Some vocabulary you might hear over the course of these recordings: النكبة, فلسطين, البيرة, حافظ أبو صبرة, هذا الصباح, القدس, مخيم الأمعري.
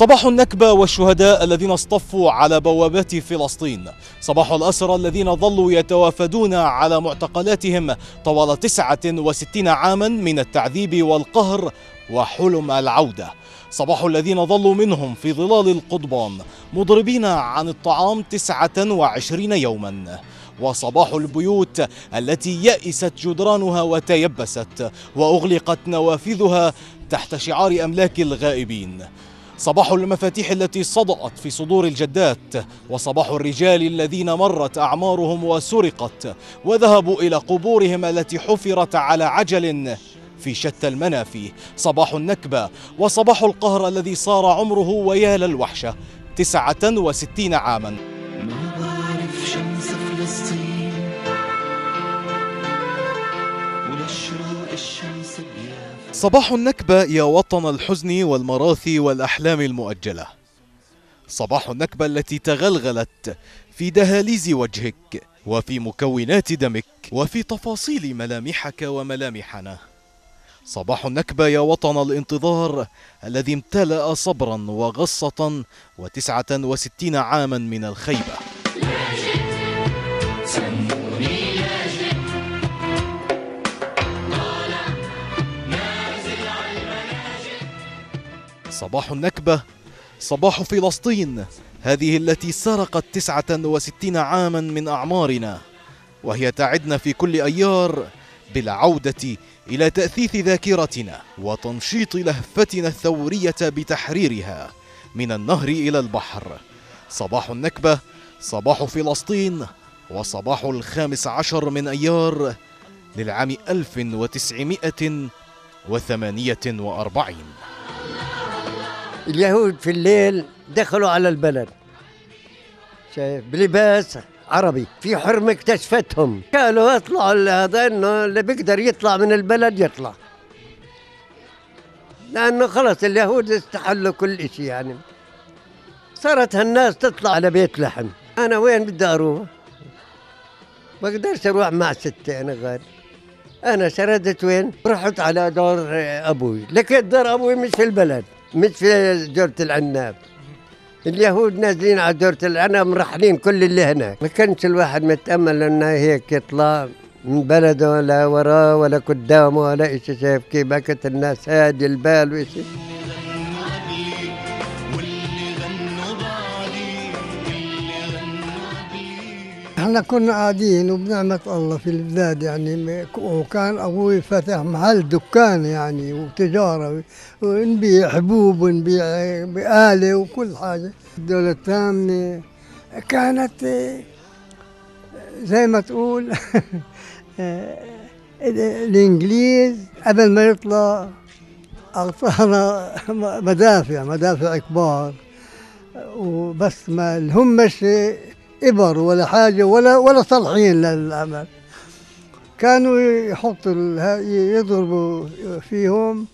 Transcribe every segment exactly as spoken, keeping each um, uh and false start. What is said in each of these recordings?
صباح النكبة والشهداء الذين اصطفوا على بوابات فلسطين، صباح الأسرى الذين ظلوا يتوافدون على معتقلاتهم طوال تسعة وستين عاما من التعذيب والقهر وحلم العودة، صباح الذين ظلوا منهم في ظلال القضبان مضربين عن الطعام تسعة وعشرين يوما، وصباح البيوت التي يأست جدرانها وتيبست وأغلقت نوافذها تحت شعار أملاك الغائبين، صباح المفاتيح التي صدأت في صدور الجدات، وصباح الرجال الذين مرت أعمارهم وسرقت وذهبوا إلى قبورهم التي حفرت على عجل في شتى المنافي، صباح النكبة وصباح القهر الذي صار عمره ويا للوحشة تسعة وستين عاما. ما بعرف شمس فلسطين ولا شروق الشمس بيا. صباح النكبة يا وطن الحزن والمراثي والأحلام المؤجلة، صباح النكبة التي تغلغلت في دهاليز وجهك وفي مكونات دمك وفي تفاصيل ملامحك وملامحنا، صباح النكبة يا وطن الانتظار الذي امتلأ صبرا وغصة وتسعة وستين عاما من الخيبة. صباح النكبة صباح فلسطين، هذه التي سرقت تسعة وستين عاما من أعمارنا وهي تعدنا في كل أيار بالعودة إلى تأثيث ذاكرتنا وتنشيط لهفتنا الثورية بتحريرها من النهر إلى البحر. صباح النكبة صباح فلسطين وصباح الخامس عشر من أيار للعام ألف وتسعمائة وثمانية وأربعين. اليهود في الليل دخلوا على البلد شايف بلباس عربي، في حرمة اكتشفتهم، قالوا اطلعوا هذا انه اللي بيقدر يطلع من البلد يطلع، لانه خلص اليهود استحلوا كل شيء، يعني صارت هالناس تطلع على بيت لحم. انا وين بدي اروح؟ بقدرش اروح مع ستي، انا غير انا شردت وين؟ رحت على دار ابوي، لقيت دار ابوي مش في البلد، مش في دورة العناب، اليهود نازلين على دورة العناب مرحلين كل اللي هناك، ما كانش الواحد متأمل انه هيك يطلع من بلده لا وراه ولا قدامه ولا شيء، شايف كيف بكت الناس هادي البال وشيء. احنا كنا قاعدين وبنعمة الله في البلاد، يعني وكان ابوي فتح محل دكان يعني وتجاره، ونبيع حبوب ونبيع بقاله وكل حاجه. الدوله الثامنه كانت زي ما تقول الانجليز قبل ما يطلع اعطانا مدافع مدافع كبار، وبس ما الهمش إبر ولا حاجة ولا ولا صالحين للعمل، كانوا يحطوا يضربوا فيهم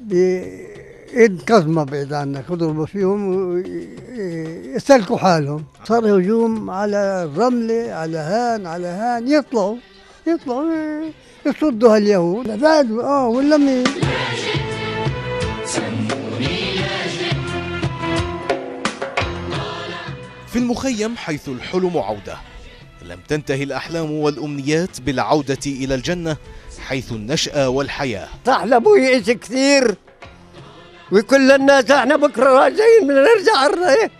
بإيد كظمة بعيد عنك، يضربوا فيهم ويسلكوا حالهم. صار هجوم على الرملة على هان على هان، يطلعوا يطلعوا يصدوا هاليهود بعد اه ولا مين في المخيم، حيث الحلم عودة لم تنتهي الأحلام والأمنيات بالعودة إلى الجنة حيث النشأة والحياة. أحلى أبوي إشي كثير، وكل الناس إحنا بكرة راجعين بدنا نرجع أرض،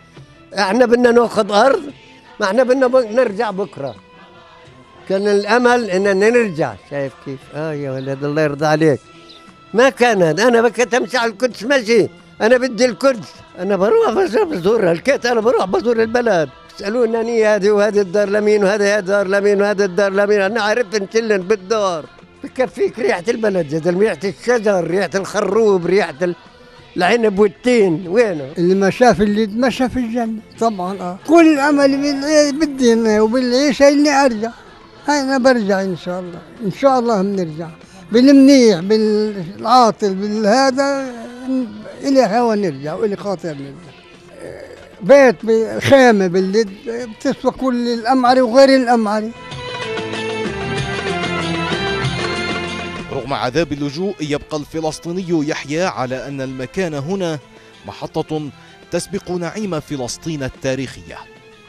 إحنا بدنا ناخذ أرض، ما إحنا بدنا نرجع بكرة، كان الأمل إننا نرجع، شايف كيف؟ آه يا ولد الله يرضى عليك، ما كان هذا، أنا بكت أمشي على القدس مشي، أنا بدي القدس، أنا بروح بزورها، لقيت أنا بروح بزور البلد، يسألوني أني هذه وهذه الدار لمين وهذه الدار لمين وهذه الدار لمين، أنا عرفت نتلن بالدار، بكفيك ريحة البلد يا زلمة، ريحة الشجر، ريحة الخروب، ريحة العنب والتين، وينه؟ اللي ما شاف اللي ما شاف الجنة، طبعاً أه، كل أملي بالدين وبالعيشة إني أرجع، أنا برجع إن شاء الله، إن شاء الله بنرجع، بالمنيح، بالعاطل، بالهذا إلي هوا نرجع وإلي خاطر نرجع. بيت خيمة باللد بتسوى كل الأمعري وغير الأمعري. رغم عذاب اللجوء يبقى الفلسطيني يحيى على أن المكان هنا محطة تسبق نعيم فلسطين التاريخية.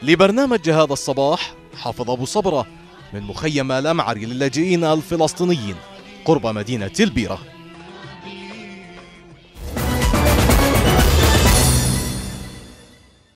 لبرنامج هذا الصباح حافظ أبو صبرة من مخيم الأمعري للاجئين الفلسطينيين قرب مدينة البيرة.